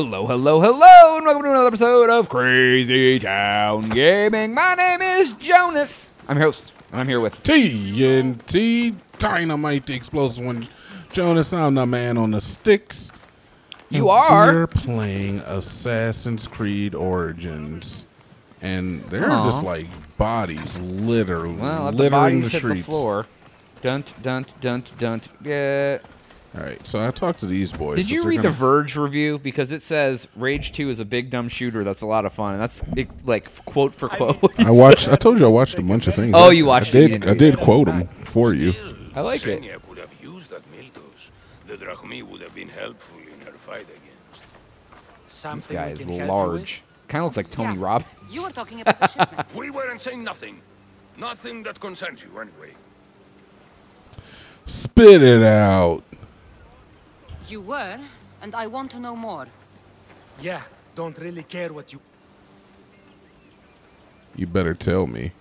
Hello, hello, hello, and welcome to another episode of Crazy Town Gaming. My name is Jonas. I'm your host, and I'm here with TNT Dynamite, the explosive one. Jonas, I'm the man on the sticks. You are? We're playing Assassin's Creed Origins, and they're just like bodies literally littering the streets. The floor. Dun, dun, dun. Yeah. All right, so I talked to these boys. Did you read the Verge review? Because it says Rage 2 is a big dumb shooter that's a lot of fun, and that's like quote for quote. I watched. I told you I watched a bunch of things. Oh, you watched it? I did quote them for you. I like it. Xenia could have used that Miltos. The Drachmi would have been helpful in her fight against. This guy is large. Kind of looks like Tony Robbins. You were talking about the shipment. We weren't saying nothing. Nothing that concerns you, anyway. Spit it out. You were, and I want to know more. Yeah, don't really care what you... You better tell me.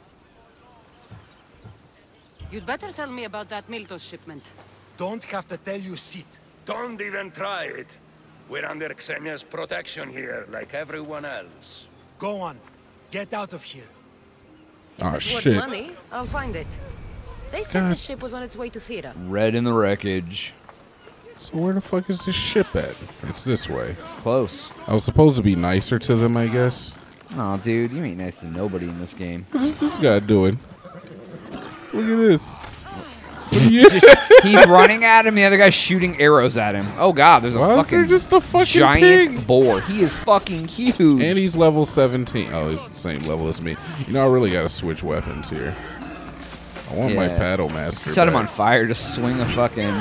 You'd better tell me about that Miltos shipment. Don't have to tell you shit. Don't even try it. We're under Xenia's protection here, like everyone else. Go on. Get out of here. Oh, shit. If it's worth money, I'll find it. They said the ship was on its way to Thera. Red in the wreckage. So where the fuck is this ship at? It's this way. Close. I was supposed to be nicer to them, I guess. Oh, dude, you ain't nice to nobody in this game. What is this guy doing? Look at this. He's running at him. The other guy's shooting arrows at him. Oh god, there's a fucking giant pig? Boar. He is fucking huge. And he's level 17. Oh, he's the same level as me. You know, I really gotta switch weapons here. I want my paddle master. Set him on fire. Just swing a fucking.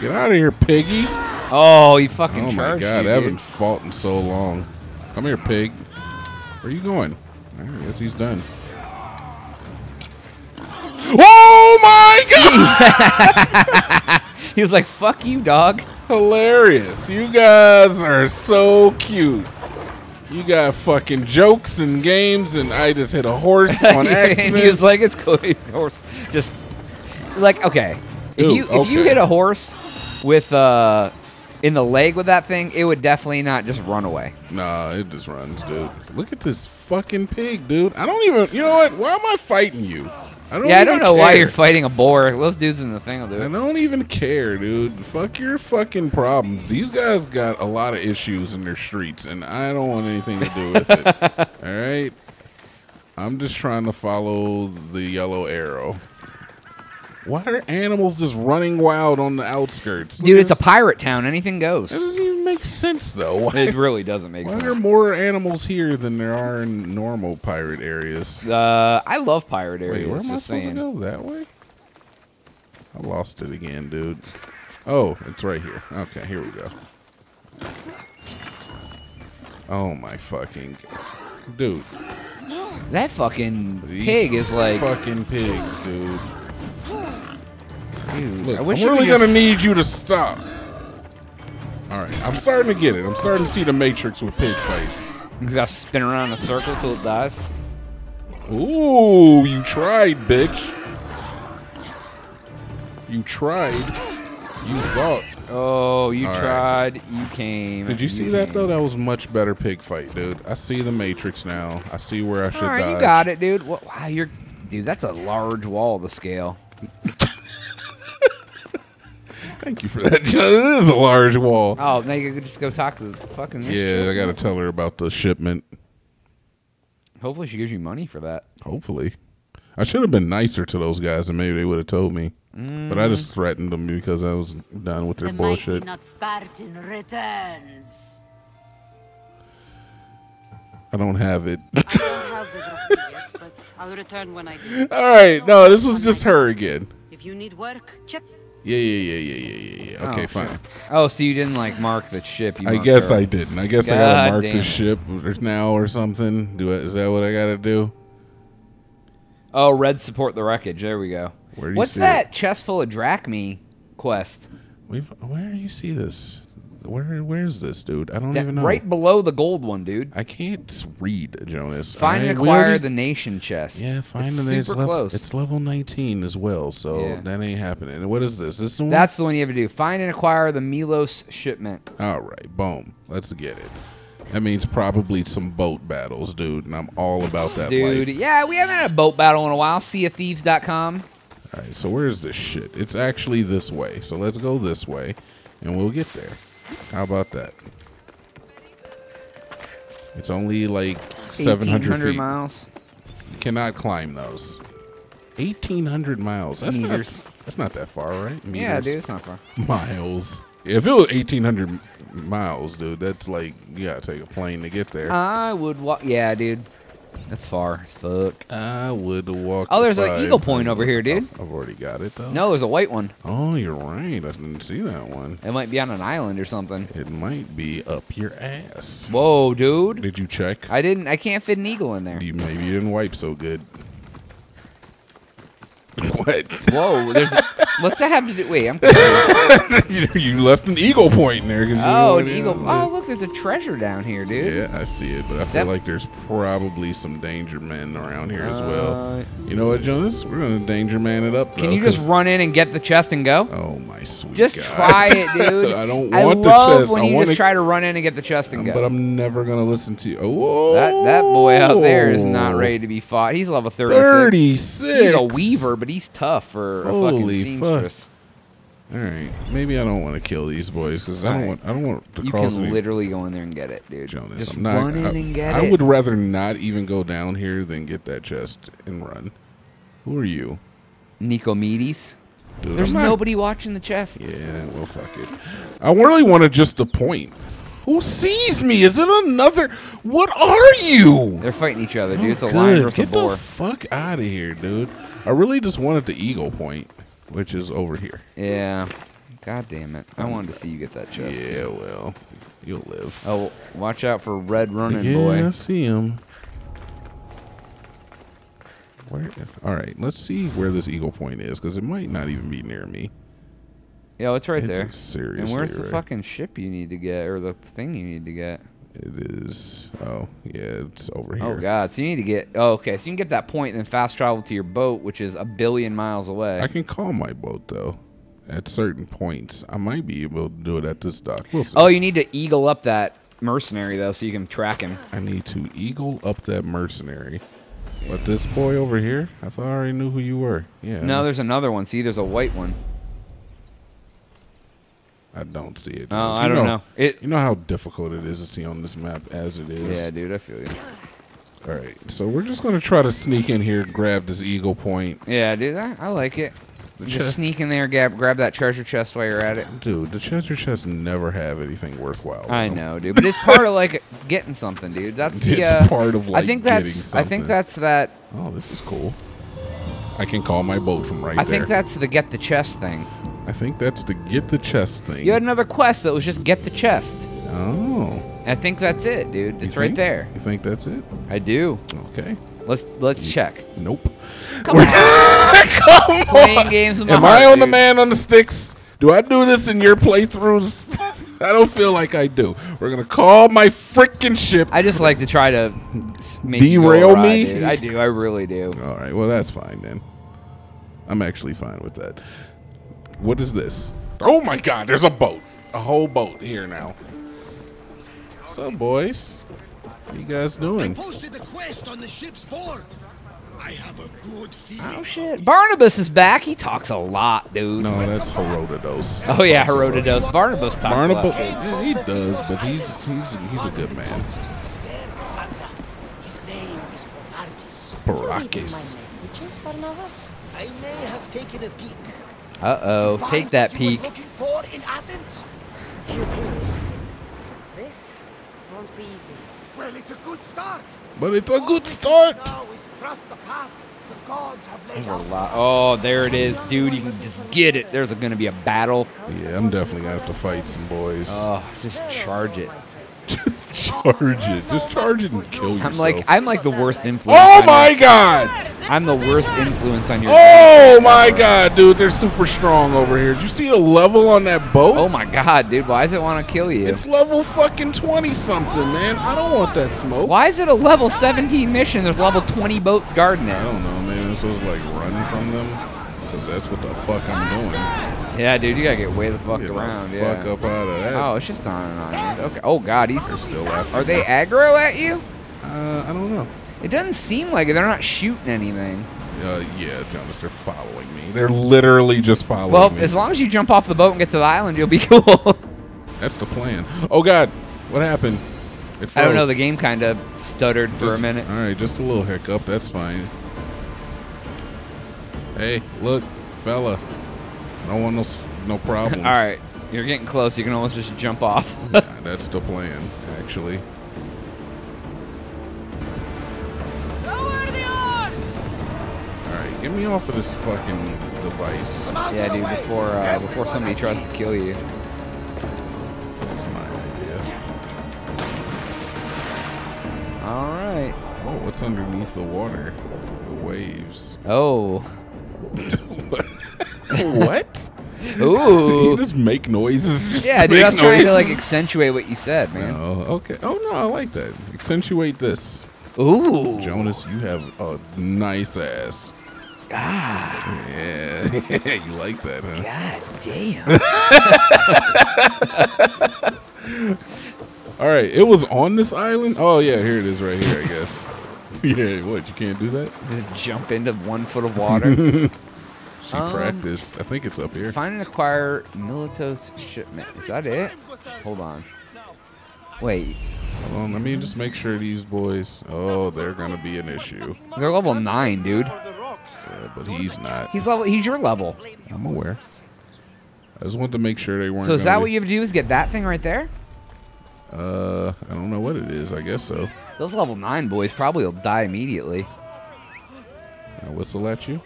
Get out of here, piggy. Oh, he fucking charged you. Oh, my God. I haven't fought in so long. Come here, pig. Where are you going? I guess he's done. Oh, my God! He was like, fuck you, dog. Hilarious. You guys are so cute. You got fucking jokes and games, and I just hit a horse on accident. He was like, it's cool. Horse. Just, like, okay. If you hit a horse with in the leg with that thing, it would definitely not just run away. Nah, it just runs, dude. Look at this fucking pig, dude. I don't even. You know what? Why am I fighting you? I don't know why you're fighting a boar. Those dudes in the thing will do it. I don't even care, dude. Fuck your fucking problems. These guys got a lot of issues in their streets, and I don't want anything to do with it. All right, I'm just trying to follow the yellow arrow. Why are animals just running wild on the outskirts? Dude, it's a pirate town. Anything goes. That doesn't even make sense, though. It really doesn't make sense. Why are there more animals here than there are in normal pirate areas? I love pirate areas. Wait, where am I supposed to go? That way? I lost it again, dude. Oh, it's right here. Okay, here we go. Oh, my fucking... Dude. That fucking pig is like... Fucking pigs, dude. Dude, look, I'm really going to need you to stop. All right. I'm starting to get it. I'm starting to see the Matrix with pig fights. You got to spin around in a circle till it dies. Ooh, you tried, bitch. You tried. You thought. Oh, you tried. You came. Did you see that, though? That was much better pig fight, dude. I see the Matrix now. I see where I should dodge. All right, you got it, dude. Wow, you're... Dude, that's a large wall to scale. Thank you for that. It is a large wall. Oh, now you can just go talk to the fucking... Yeah, I got to tell her about the shipment. Hopefully she gives you money for that. Hopefully. I should have been nicer to those guys, and maybe they would have told me. Mm. But I just threatened them because I was done with their bullshit. Not Spartan returns. I don't have it. I don't have it yet, but I'll return when I do. All right. No, this was just her again. If you need work, check... Yeah. Okay, fine. Oh, so you didn't like mark the ship? I guess I didn't. I guess I gotta mark the ship now or something. Is that what I gotta do? Oh, red support the wreckage. There we go. What's that chest full of drachmi quest? Where do you see this? Where's this, dude? I don't even know. Right below the gold one, dude. I can't read, Jonas. Find and acquire the nation chest. Yeah, find the nation. Super close. It's level 19 as well, so that ain't happening. And what is this? This is the one? That's the one you have to do. Find and acquire the Milos shipment. All right, boom. Let's get it. That means probably some boat battles, dude, and I'm all about that, dude. Yeah, we haven't had a boat battle in a while. SeaOfThieves.com. All right, so where's this shit? It's actually this way, so let's go this way, and we'll get there. How about that? It's only like 700 feet. Miles. You cannot climb those. 1,800 miles. That's meters. That's not that far, right? Meters. Yeah, dude, it's not far. Miles. If it was 1,800 miles, dude, that's like you gotta take a plane to get there. I would walk. Yeah, dude, that's far as fuck. I would walk. Oh, there's an eagle point over here, dude. I've already got it though. No, there's a white one. Oh, you're right. I didn't see that one. It might be on an island or something. It might be up your ass. Whoa, dude. Did you check? I didn't. I can't fit an eagle in there. You maybe you didn't wipe so good. What? Whoa, there's. What's that have to do? Wait, I'm confused. You left an eagle point in there. Oh, an eagle. Oh, look, there's a treasure down here, dude. Yeah, I see it, but I feel like there's probably some danger men around here as well. You know what, Jonas? We're going to danger man it up, though. Can you just run in and get the chest and go? Oh, my sweet God. Just try it, dude. I don't want the chest. I love when you just try to run in and get the chest and go. But I'm never going to listen to you. Oh, that boy out there is not ready to be fought. He's level 36. 36. He's a weaver, but he's tough for a fucking scene. All right, maybe I don't want to kill these boys because I don't want to cross. You can literally go in there and get it, dude. Jonas, just run in and get it. I would rather not even go down here than get that chest and run. Who are you, Nicomedes? Dude, there's nobody watching the chest. Yeah, well, fuck it. I really wanted just the point. Who sees me? Is it another? What are you? They're fighting each other, dude. It's a lion versus a boar. Get the fuck out of here, dude. I really just wanted the eagle point. Which is over here. Yeah. God damn it. I wanted to see you get that chest. Yeah, well, you'll live. Oh, watch out for Red Running Boy. I see him. Where? All right, let's see where this eagle point is, because it might not even be near me. Yeah, it's right there. Seriously. And where's the fucking ship you need to get, or the thing you need to get? It is. Oh, yeah, it's over here. Oh, God. So you need to get. Oh, okay. So you can get that point and then fast travel to your boat, which is 1 billion miles away. I can call my boat, though, at certain points. I might be able to do it at this dock. We'll see. Oh, you need to eagle up that mercenary, though, so you can track him. I need to eagle up that mercenary. But this boy over here, I thought I already knew who you were. Yeah. No, there's another one. See, there's a white one. I don't see it. Oh, I don't know. You know how difficult it is to see on this map as it is. Yeah, dude, I feel you. All right, so we're just going to try to sneak in here, grab this eagle point. Yeah, dude, I like it. Just sneak in there, grab that treasure chest while you're at it. Dude, the treasure chests never have anything worthwhile. I know, dude, but it's part of like getting something, dude. That's the. It's part of like getting something. I think that's that. Oh, this is cool. I can call my boat from right there. I think that's the get the chest thing. I think that's the get the chest thing. You had another quest that was just get the chest. Oh. I think that's it, dude. It's right there. You think that's it? I do. Okay. Let's check. Nope. Come on. Come on. Playing games with my heart, dude. Am I the man on the sticks? Do I do this in your playthroughs? I don't feel like I do. We're gonna call my freaking ship. I just like to try to make derail me. Dude. I do. I really do. All right. Well, that's fine then. I'm actually fine with that. What is this? Oh my God, there's a boat. A whole boat here now. What's up, boys? What are you guys doing? I posted the quest on the ship's board. I have a good feeling. Oh shit. Barnabas is back. He talks a lot, dude. No, that's Herodotos. Oh yeah, Herodotos. Barnabas talks a lot. Yeah, he does, but he's a good man. His name is Votarzis. I may have taken a peek. Uh-oh, take that peek. This won't be easy. Well, it's a good start. But it's a good start. There's a lot. Oh, there it is, dude. You can just get it. There's going to be a battle. Yeah, I'm definitely going to have to fight some boys. Oh, just charge it. Just charge it. Just charge it and kill yourself. I'm like the worst influencer. Oh, my God. I'm the worst influence on your team. Oh my god, dude, they're super strong over here. Did you see the level on that boat? Oh my god, dude, why does it want to kill you? It's level fucking 20 something, man. I don't want that smoke. Why is it a level 17 mission? There's level 20 boats guarding it. I don't know, man. This was like running from them because that's what the fuck I'm doing. Yeah, dude, you gotta get way the fuck around. Yeah. Fuck up out of that. Oh, it's just on. Okay. Oh god, these are still after. Are they aggro at you? I don't know. It doesn't seem like it. They're not shooting anything. Yeah, Jonas, they're following me. They're literally just following me. Well, as long as you jump off the boat and get to the island, you'll be cool. That's the plan. Oh god, what happened? It froze. I don't know. The game kind of stuttered for a minute. All right, just a little hiccup. That's fine. Hey, look, fella. I don't want no problems. All right, you're getting close. You can almost just jump off. Yeah, that's the plan, actually. Lower the oars! All right, get me off of this fucking device. Yeah, dude, before somebody tries to kill you. That's my idea. All right. Oh, what's underneath the water? The waves. Oh. What? What? Ooh. You just make noises. Yeah, dude, I was trying to, like, accentuate what you said, man. Oh, okay. Oh, no, I like that. Accentuate this. Ooh. Jonas, you have a nice ass. Ah. Yeah. You like that, huh? God damn. All right, it was on this island? Oh, yeah, here it is right here, I guess. Yeah, what, you can't do that? Just jump into 1 foot of water. She practiced. I think it's up here. Find and acquire Militos shipment. Is that it? Hold on. Wait. Hold on. Let me just make sure these boys. Oh, they're gonna be an issue. They're level 9, dude. Yeah, but he's not. He's level. He's your level. I'm aware. I just wanted to make sure they weren't. So is that what you have to do? Is get that thing right there? I don't know what it is. I guess so. Those level 9 boys probably will die immediately. I'll whistle at you.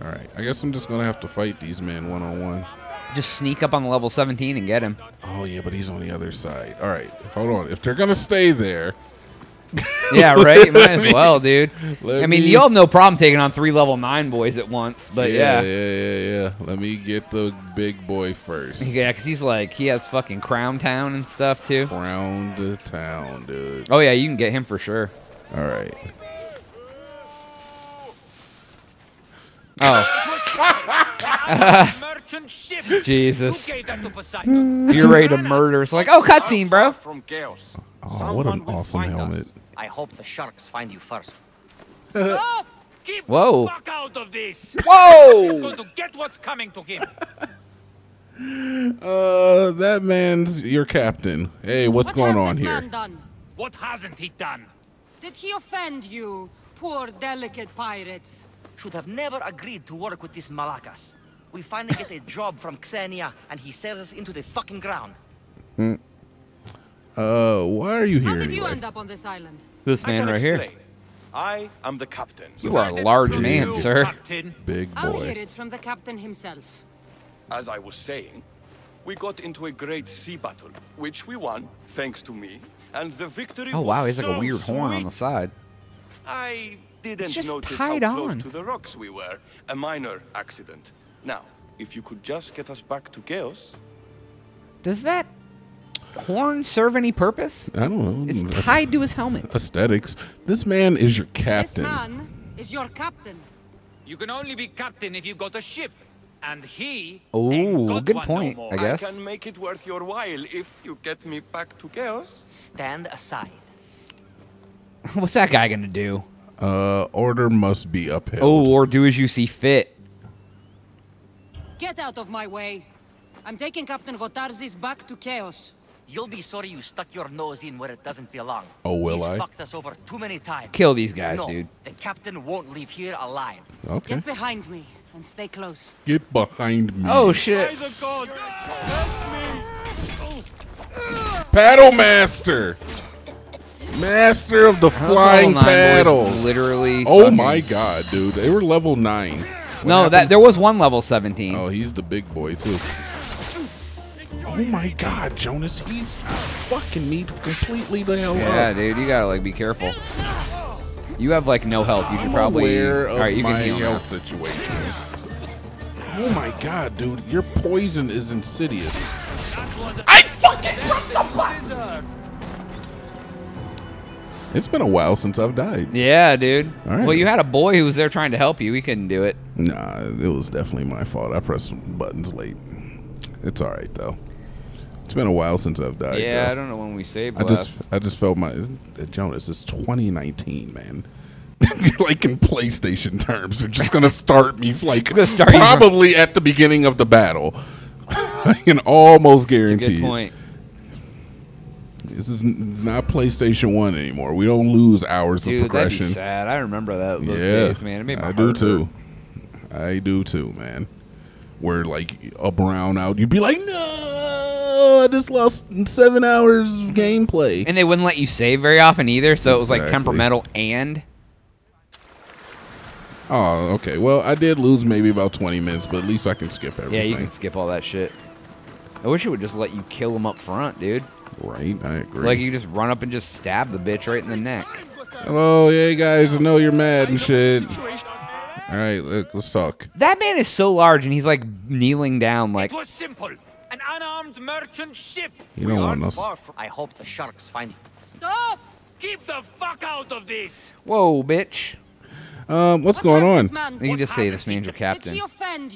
All right, I guess I'm just going to have to fight these men one-on-one. Just sneak up on the level 17 and get him. Oh, yeah, but he's on the other side. All right, hold on. If they're going to stay there. Yeah, right? Might as well, dude. I mean, you all have no problem taking on 3 level 9 boys at once, but yeah. Yeah. Let me get the big boy first. Yeah, because he's like, he has fucking Crown Town and stuff, too. Crown Town, dude. Oh, yeah, you can get him for sure. All right. Oh. Jesus. You're ready to murder. It's like, oh, cutscene, bro. Oh, what an awesome helmet. I hope the sharks find you first. Stop! Keep the fuck out of this. Whoa! He's going to get what's coming to him. That man's your captain. Hey, what's going on here? What hasn't he done? Did he offend you, poor delicate pirates? Should have never agreed to work with these Malakas. We finally get a job from Xenia, and he sells us into the fucking ground. Mm. Why are you here? How did you end up on this island? This man right here. I am the captain. You are a large man, sir. Captain. Big boy. I'll hear it from the captain himself. As I was saying, we got into a great sea battle, which we won, thanks to me, and the victory. Oh wow, he's like a weird horn on the side. I didn't notice how close to the rocks we were. A minor accident. Now, if you could just get us back to Chaos. Does that horn serve any purpose? I don't know. It's tied to his helmet. Aesthetics. This man is your captain. This man is your captain. You can only be captain if you got a ship. And he good point, no more. I guess. I can make it worth your while if you get me back to Chaos. Stand aside. What's that guy going to do? Order must be upheld. Oh, or do as you see fit. Get out of my way. I'm taking Captain Votarzis back to Chaos. You'll be sorry you stuck your nose in where it doesn't belong. Oh, He's fucked us over too many times. Kill these guys, dude. The captain won't leave here alive. Okay. Get behind me and stay close. Get behind me. Oh, shit. Paddle master. Master of the flying paddles. Literally. Oh my god, dude. They were level 9. No, that there was one level 17. Oh, he's the big boy too. Oh my god, Jonas, he's fucking me completely the hell up. Yeah, dude, you gotta like be careful. You have like no health. You should probably. All right, you can heal. Health situation. Oh my god, dude! Your poison is insidious. I fucking dropped the button. It's been a while since I've died. Yeah, dude. All right. Well, you had a boy who was there trying to help you. He couldn't do it. Nah, it was definitely my fault. I pressed some buttons late. It's all right though. It's been a while since I've died. Yeah, though. I don't know when we saved. I just felt my Jonas. It's 2019, man. Like in PlayStation terms, they're just gonna start me like start probably at the beginning of the battle. I can almost guarantee. That's a good point. This is not PlayStation 1 anymore. We don't lose hours of progression. That'd be sad. I remember that those days, man. It made my heart too. Hurt. I do too, man. Where like a brownout, you'd be like, "No, I just lost 7 hours of gameplay." And they wouldn't let you save very often either, so it was like temperamental and. Oh, okay. Well, I did lose maybe about 20 minutes, but at least I can skip everything. Yeah, you can skip all that shit. I wish it would just let you kill them up front, dude. Right, I agree. Like, you just run up and just stab the bitch right in the neck. Hello, hey guys, I know you're mad and shit. All right, let's talk. That man is so large, and he's like kneeling down, like. It was simple, an unarmed merchant ship. You don't want us. I hope the sharks find. Stop! Keep the fuck out of this. Whoa, bitch. What's going on? You can just say this man's your captain. You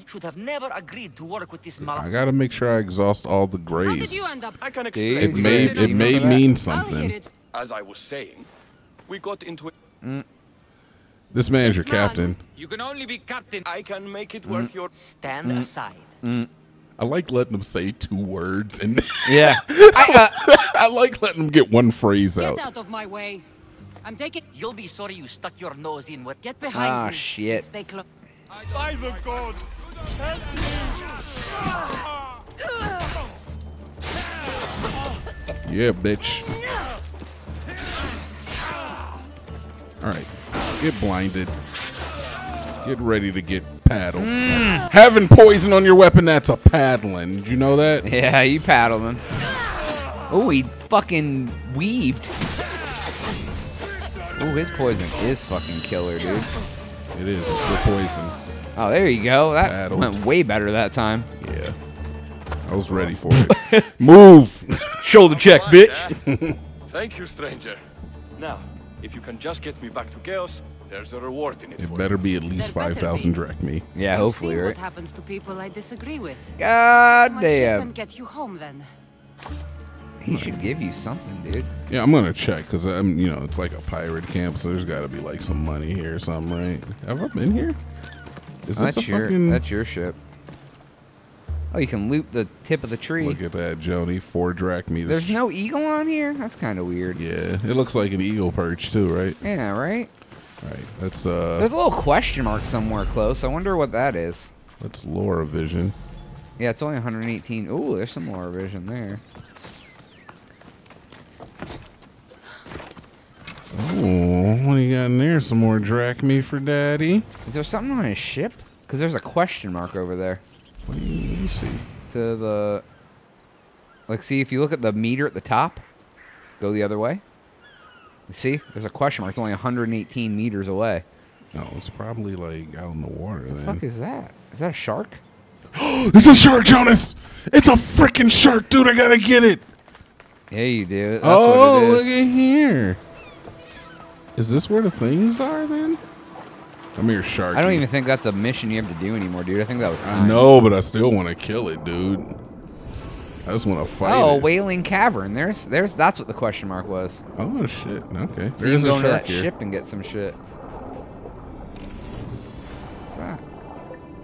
should have never agreed to work with this I gotta make sure I exhaust all the grays. How did you end up? I can explain. It may mean something. As I was saying, we got into it. This man's your captain. You can only be captain. I can make it worth your stand aside. I like letting them say 2 words and yeah. I like letting them get one phrase out. Get out of my way. I'm taking. You'll be sorry you stuck your nose in. What? Get behind me. Ah, shit. By the god, help me. Yeah, bitch. All right, get blinded. Get ready to get paddled. Having poison on your weapon—that's a paddling. Did you know that? Yeah, you paddling. Oh, he fucking weaved. Oh, his poison is fucking killer, dude. It is. It's the poison. Oh, there you go. That went way better that time. Yeah. I was ready for it. Move! Shoulder check, bitch! Thank you, stranger. Now, if you can just get me back to Chaos, there's a reward in it for you. It better be at least 5,000 drachmae. Yeah, hopefully, right? What happens to people I disagree with. God damn. I get you home, then. He should give you something, dude. Yeah, I'm gonna check because I'm, you know, it's like a pirate camp, so there's got to be like some money here or something, right? Have I been here? Is this that's your ship? Oh, you can loot the tip of the tree. Look at that, Jody. 4 drachmae. There's no eagle on here. That's kind of weird. Yeah, it looks like an eagle perch too, right? Yeah, right. All right, that's there's a little question mark somewhere close. I wonder what that is. That's Laura Vision. Yeah, it's only 118. Ooh, there's some Laura Vision there. Oh, what do you got in there? Some more drachmae for daddy. Is there something on his ship? Because there's a question mark over there. What do you see? To the... Like, see, if you look at the meter at the top, go the other way. See? There's a question mark. It's only 118 meters away. No, it's probably, like, out in the water, then. What the fuck is that? Is that a shark? It's a shark, Jonas! It's a freaking shark, dude! I gotta get it! Yeah, you do. That's what it is. Look at here. Is this where the things are, then? Come here, shark. I don't even think that's a mission you have to do anymore, dude. I think that was time. I know, but I still want to kill it, dude. I just want to fight it. Oh, Wailing Cavern. That's what the question mark was. Oh, shit. Okay. So you can go into that ship and get some shit. What's that?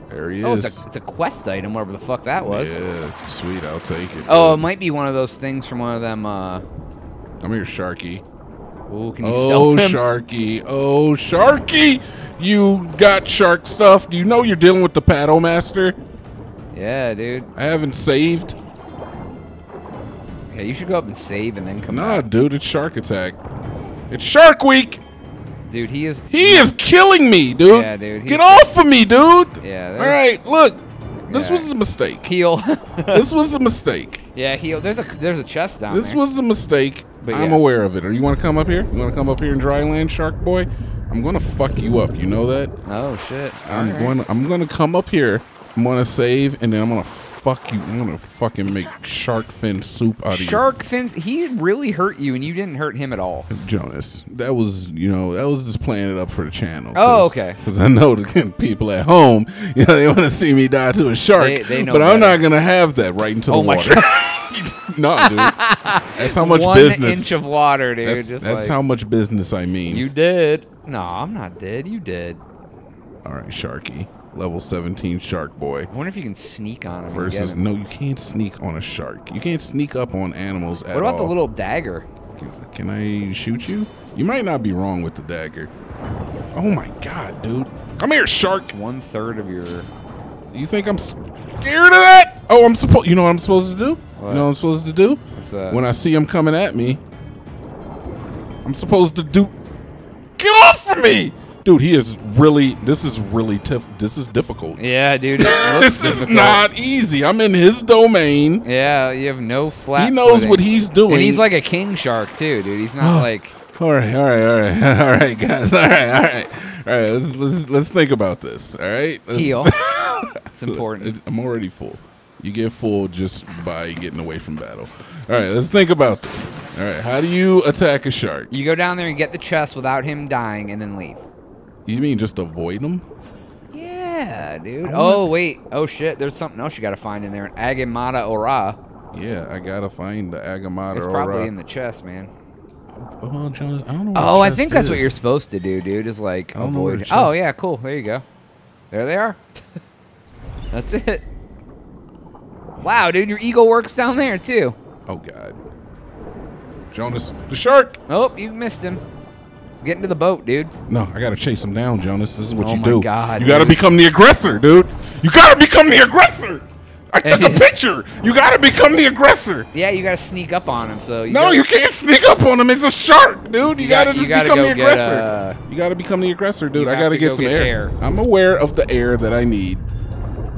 There he is. It's a quest item, whatever the fuck that was. Yeah, sweet. I'll take it. Oh, dude. It might be one of those things from one of them. Come here, Sharky. Ooh, can you stealth him? Sharky. Oh, Sharky. You got shark stuff. Do you know you're dealing with the paddle master? Yeah, dude. I haven't saved. Yeah, you should go up and save and then come back. Nah, dude, it's shark attack. It's shark week. Dude, he is... He is killing me, dude. Yeah, dude. Get off of me, dude. Yeah. All right, look. This was a mistake. Heal. This was a mistake. Yeah, heal. There's a chest down there. This was a mistake. But I'm aware of it. You want to come up here? You want to come up here and dry land, shark boy? I'm gonna fuck you up. You know that? Oh shit! I'm gonna come up here. I'm gonna save, and then I'm gonna fuck you. I'm gonna fucking make shark fin soup out of you. Shark fins. He really hurt you, and you didn't hurt him at all. Jonas, that was, you know, that was just playing it up for the channel. Oh, okay. Because I know the people at home, you know, they want to see me die to a shark. They know, but I'm not gonna have that right into the water. No, dude. That's how much business. 1 inch of water, dude. That's like, how much business I mean. You did. No, I'm not dead. You did. All right, Sharky. Level 17 shark boy. I wonder if you can sneak on him. Versus, no, you can't sneak on a shark. You can't sneak up on animals at all. What about the little dagger? Can I shoot you? You might not be wrong with the dagger. Oh, my God, dude. Come here, shark. That's 1/3 of your... You think I'm scared of that? Oh, I'm supposed... You know what I'm supposed to do? What? You know what I'm supposed to do? What's that? When I see him coming at me, I'm supposed to do... Get off of me! Dude, he is really... This is really tough. This is difficult. Yeah, dude. It looks difficult. Is not easy. I'm in his domain. Yeah, you have no flat. He knows what he's doing. And he's like a king shark, too, dude. He's not like... All right, guys. All right, let's think about this, all right? Heal. It's important. I'm already full. You get full just by getting away from battle. All right, let's think about this. All right, how do you attack a shark? You go down there and get the chest without him dying and then leave. You mean just avoid him? Yeah, dude. Oh, wait. Oh, shit. There's something else you got to find in there. An Agamata Ora. Yeah, I got to find the Agamata Ora. It's probably in the chest, man. Oh, Jonas, I don't know. Oh, I think that's what you're supposed to do, dude, is like avoid. Oh, yeah, cool. There you go. There they are. That's it. Wow, dude, your eagle works down there, too. Oh, God. Jonas, the shark! Oh, you missed him. Get into the boat, dude. No, I got to chase him down, Jonas. This is what you do. Oh, my God. You got to become the aggressor, dude. You got to become the aggressor. I took a picture. You got to become the aggressor. Yeah, you got to sneak up on him. So you can't sneak up on him. It's a shark, dude. You got to just become the aggressor. You got to become the aggressor, dude. I got to get some air. I'm aware of the air that I need.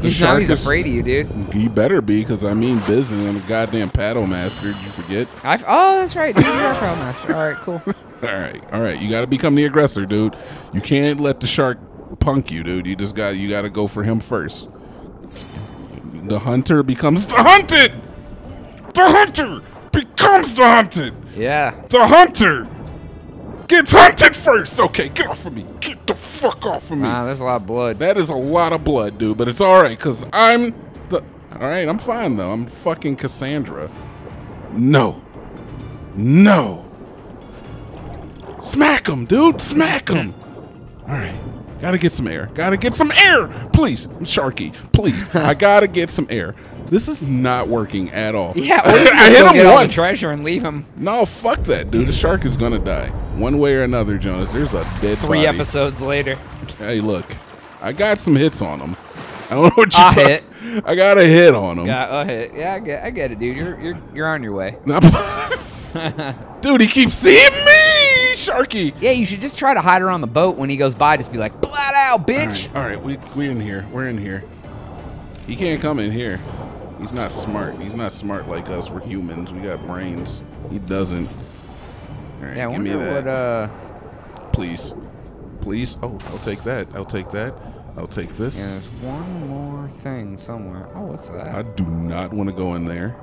He's afraid of you, dude. He better be, because I mean business. I'm a goddamn paddle master. Did you forget? Oh, that's right. Dude, you're a paddle master. All right, cool. All right. You got to become the aggressor, dude. You can't let the shark punk you, dude. You got to go for him first. The hunter becomes the hunted. The hunter becomes the hunted. Yeah. The hunter gets hunted first. Okay, get off of me. Get the fuck off of me. Nah, there's a lot of blood. That is a lot of blood, dude, but it's all right, because I'm the... All right, I'm fine, though. I'm fucking Cassandra. No. No. Smack him, dude. Smack him. All right. Gotta get some air. Gotta get some air. Please. I'm Sharky. Please. I gotta get some air. This is not working at all. Yeah, or I hit him once. The treasure and leave him. No, fuck that, dude. The shark is gonna die one way or another, Jonas. There's a dead body. 3 episodes later. Hey, look, I got some hits on him. I don't know what you hit. I got a hit on him. Got a hit. Yeah, I get it, dude. You're on your way. Dude, he keeps seeing me, Sharky. Yeah, you should just try to hide around the boat when he goes by. Just be like, "Blat out, bitch." All right, we're in here. We're in here. He can't come in here. He's not smart. He's not smart like us. We're humans. We got brains. He doesn't. All right, yeah, give me that. Please. Please. Oh, I'll take that. I'll take that. I'll take this. Yeah, there's one more thing somewhere. Oh, what's that? I do not want to go in there.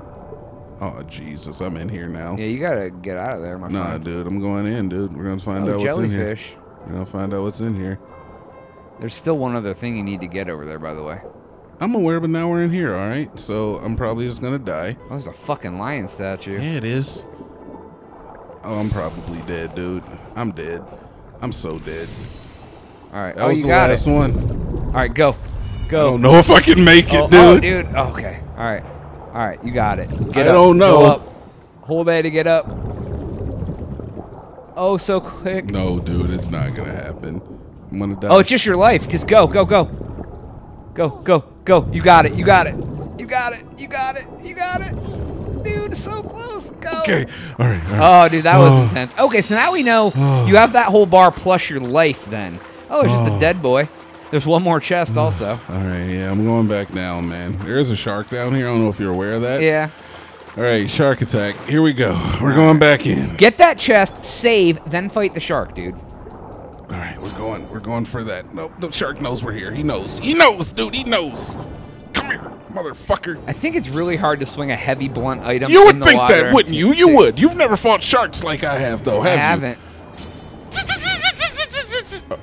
Oh, Jesus. I'm in here now. Yeah, you got to get out of there, my friend. Nah, dude. I'm going in, dude. We're going to find out what's in here. Jellyfish. We're going to find out what's in here. There's still one other thing you need to get over there, by the way. I'm aware, but now we're in here, all right? So I'm probably just going to die. Oh, there's a fucking lion statue. Yeah, it is. Oh, I'm probably dead, dude. I'm dead. I'm so dead. All right. That was the last one. All right, go. Go. I don't know if I can make it, dude. Oh, dude. Oh, okay. All right. All right, you got it. Get up. I don't know. Go up. Hold A to get up. Oh, so quick. No, dude, it's not going to happen. I'm going to die. Oh, it's just your life. Just go, go, go. Go, go, go. You got it. You got it. You got it. You got it. You got it. Dude, so close. Go. Okay. All right. All right. Oh, dude, that was intense. Okay, so now we know you have that whole bar plus your life then. Oh, it's just a dead boy. There's one more chest also. All right. Yeah, I'm going back now, man. There is a shark down here. I don't know if you're aware of that. Yeah. All right, shark attack. Here we go. We're going back in. Get that chest, save, then fight the shark, dude. All right. going. We're going for that. Nope. The shark knows we're here. He knows. He knows, dude. He knows. Come here, motherfucker. I think it's really hard to swing a heavy, blunt item. You would think that, wouldn't you? You would. You've never fought sharks like I have, though, have you? I haven't.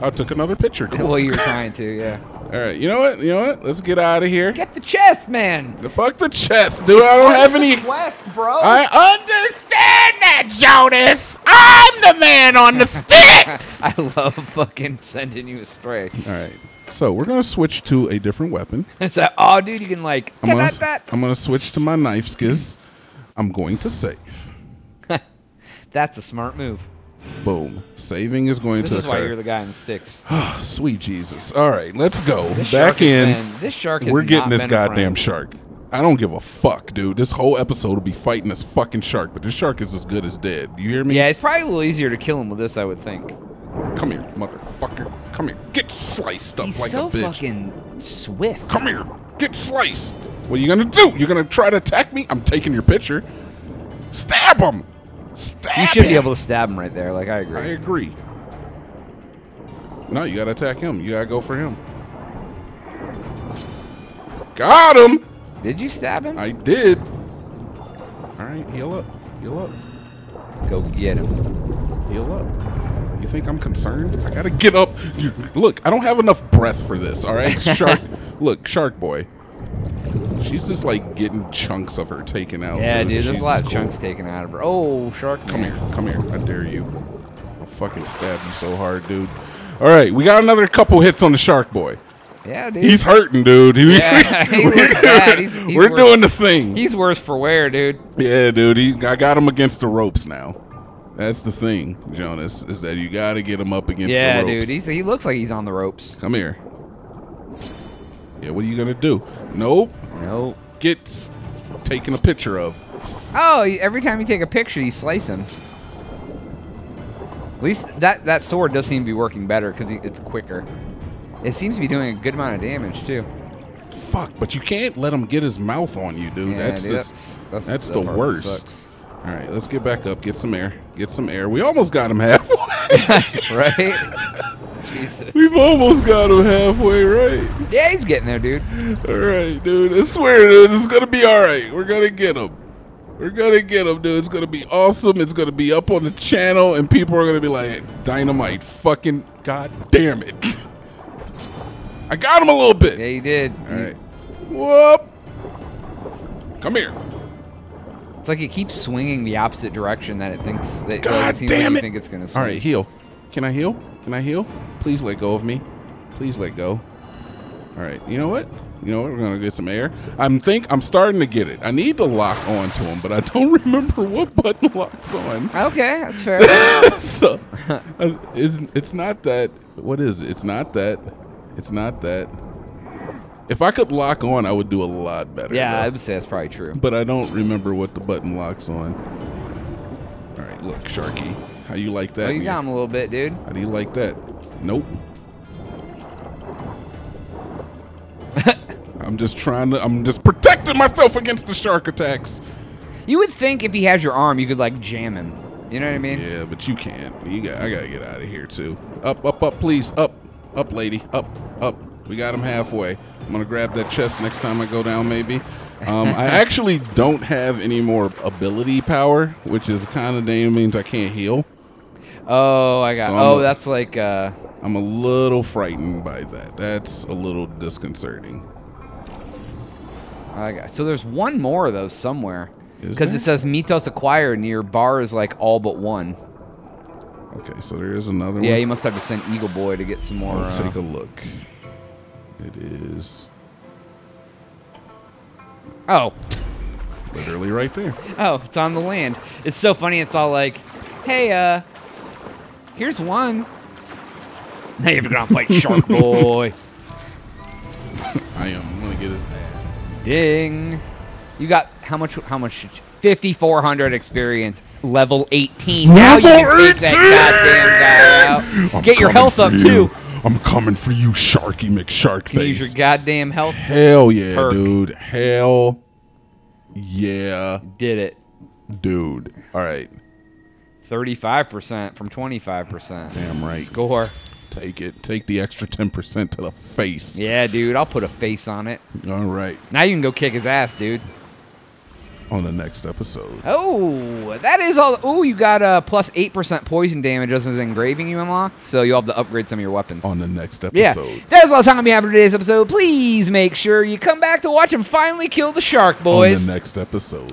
I took another picture. Cool. Well, you were trying to, yeah. All right, you know what? You know what? Let's get out of here. Get the chest, man. Fuck the chest, dude. I don't have any. Quest, bro. I understand that, Jonas. I'm the man on the sticks. I love fucking sending you astray. All right, so we're gonna switch to a different weapon. It's like, oh, dude, you can like. I'm gonna switch to my knife skills. I'm going to save. That's a smart move. Boom. Saving is going to occur. This is why you're the guy in the sticks. Oh, sweet Jesus. All right, let's go. Back in. This shark is not been a friend. We're getting this goddamn shark. I don't give a fuck, dude. This whole episode will be fighting this fucking shark, but this shark is as good as dead. You hear me? Yeah, it's probably a little easier to kill him with this, I would think. Come here, motherfucker. Come here. Get sliced up like a bitch. He's so fucking swift. Come here. Get sliced. What are you going to do? You're going to try to attack me? I'm taking your picture. Stab him. Stab you should him. Be able to stab him right there. Like, I agree. I agree. No, you got to attack him. You got to go for him. Got him. Did you stab him? I did. All right. Heal up. Heal up. Go get him. Heal up. You think I'm concerned? I got to get up. You, look, I don't have enough breath for this. All right. Shark. Look, Shark Boy. She's just like getting chunks of her taken out. Yeah, dude, there's a lot of chunks taken out of her. Oh, shark. Come here, come here. I dare you. I'll fucking stab you so hard, dude. All right, we got another couple hits on the shark boy. Yeah, dude. He's hurting, dude. Yeah, he looks bad. He's we're doing the thing. He's worse for wear, dude. Yeah, dude. I got him against the ropes now. That's the thing, Jonas, is that you got to get him up against the ropes. Yeah, dude. He looks like he's on the ropes. Come here. Yeah, what are you going to do? Nope. Nope. Gets taken a picture of. Oh, every time you take a picture, you slice him. At least that sword does seem to be working better because it's quicker. It seems to be doing a good amount of damage, too. Fuck, but you can't let him get his mouth on you, dude. Yeah, that's the worst. Sucks. All right, let's get back up, get some air. Get some air. We almost got him halfway. Right? Jesus. We've almost got him halfway, right? Yeah, he's getting there, dude. All right, dude. I swear, dude, it's going to be all right. We're going to get him. We're going to get him, dude. It's going to be awesome. It's going to be up on the channel, and people are going to be like, dynamite, fucking god damn it. I got him a little bit. Yeah, you did. All right. Whoop. Come here. It's like it keeps swinging the opposite direction that it thinks that God damn it. It's gonna swing. All right, heal. Can I heal? Can I heal? Please let go of me. Please let go. All right. You know what? You know what? We're gonna get some air. I'm starting to get it. I need to lock onto him, but I don't remember what button locks on. Okay, that's fair. So, it's not that. What is it? It's not that. It's not that. If I could lock on, I would do a lot better. Yeah, though. I would say that's probably true. But I don't remember what the button locks on. All right, look, Sharky. How you like that? Oh, you got him a little bit, dude. How do you like that? Nope. I'm just protecting myself against the shark attacks. You would think if he has your arm, you could, like, jam him. You know what I mean? Yeah, but you can't. I got to get out of here, too. Up, up, up, please. Up, up, lady. Up, up. We got him halfway. I'm going to grab that chest next time I go down, maybe. I actually don't have any more ability power, which is kind of damn means I can't heal. Oh, I got that's like... I'm a little frightened by that. That's a little disconcerting. I got, so there's one more of those somewhere. Because it says Mythos Acquired near bar is like all but one. Okay, so there is another one. Yeah, you must have to send Eagle Boy to get some more. I'll take a look. It is. Oh. Literally right there. Oh, it's on the land. It's so funny. It's all like, hey, here's one. Now you're going to fight Shark Boy. I am. I'm going to get his ass. Ding. You got how much? How much? 5,400 experience. Level 18. Level now you can take that goddamn guy out. Get your health up, too. I'm coming for you, Sharky McSharkface. Can you use your goddamn health. Hell yeah, perk. Dude. Hell yeah. Did it. Dude. All right. 35% from 25%. Damn right. Score. Take it. Take the extra 10% to the face. Yeah, dude. I'll put a face on it. All right. Now you can go kick his ass, dude. On the next episode. Oh, that is all. Oh, you got a plus 8% poison damage as an engraving you unlocked, so you'll have to upgrade some of your weapons. On the next episode. Yeah, that is all the time we have for today's episode. Please make sure you come back to watch him finally kill the shark, boys. On the next episode.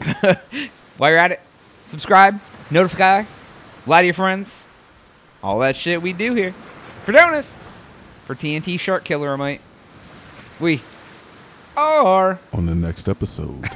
While you're at it, subscribe, notify, lie to your friends. All that shit we do here. For Donas, for TNT Shark Killer, mate. We are on the next episode.